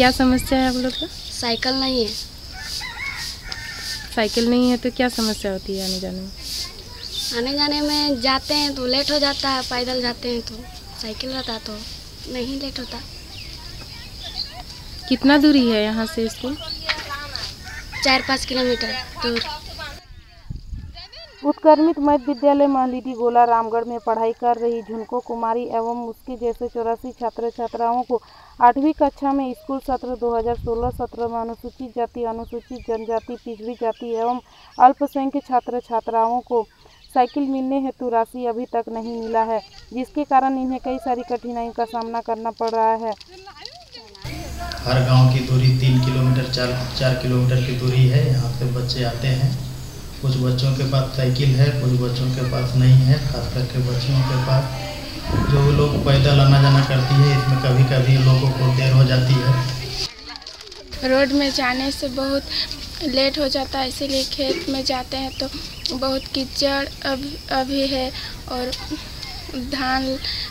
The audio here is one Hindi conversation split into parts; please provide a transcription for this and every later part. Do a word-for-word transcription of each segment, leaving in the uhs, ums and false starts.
क्या समस्या है आप लोग का? साइकिल नहीं है। साइकिल नहीं है तो क्या समस्या होती है आने जाने में? आने जाने में जाते हैं तो लेट हो जाता है, पैदल जाते हैं तो साइकिल रहता तो नहीं लेट होता। कितना दूरी है यहाँ से स्कूल? चार पाँच किलोमीटर दूर। उत्कर्मित मध्य विद्यालय महलिदी गोला रामगढ़ में पढ़ाई कर रही झुनको कुमारी एवं उसके जैसे चौरासी छात्र छात्राओं को आठवीं कक्षा में स्कूल सत्र दो हज़ार सोलह सत्रह में अनुसूचित जाति, अनुसूचित जनजाति, पिछड़ी जाति एवं अल्पसंख्यक छात्र छात्राओं को साइकिल मिलने हेतु राशि अभी तक नहीं मिला है, जिसके कारण इन्हें कई सारी कठिनाइयों का सामना करना पड़ रहा है। हर गांव की दूरी तीन किलोमीटर चार चार किलोमीटर की दूरी है। यहाँ पे बच्चे आते हैं, कुछ बच्चों के पास साइकिल है, कुछ बच्चों के पास नहीं है। खास करके बच्चों के पास जो लोग पैदल आना जाना करती है, इसमें कभी कभी लोगों को देर हो जाती है। रोड में जाने से बहुत लेट हो जाता है, इसीलिए खेत में जाते हैं तो बहुत कीचड़ अब अभी है और धान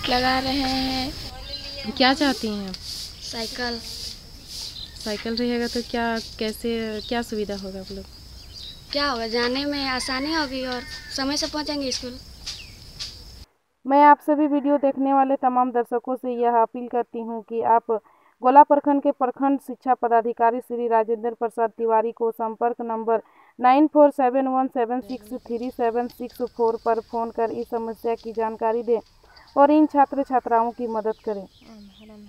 लगा रहे हैं। क्या चाहती हैं आप? साइकिल। साइकिल रहेगा तो क्या कैसे क्या सुविधा होगा आप लोग? क्या होगा, जाने में आसानी होगी और समय से पहुंचेंगे स्कूल। मैं आप सभी वीडियो देखने वाले तमाम दर्शकों से यह अपील करती हूं कि आप गोला प्रखंड के प्रखंड शिक्षा पदाधिकारी श्री राजेंद्र प्रसाद तिवारी को संपर्क number nine four seven one seven six three seven six four पर फ़ोन कर इस समस्या की जानकारी दें और इन छात्र छात्राओं की मदद करें।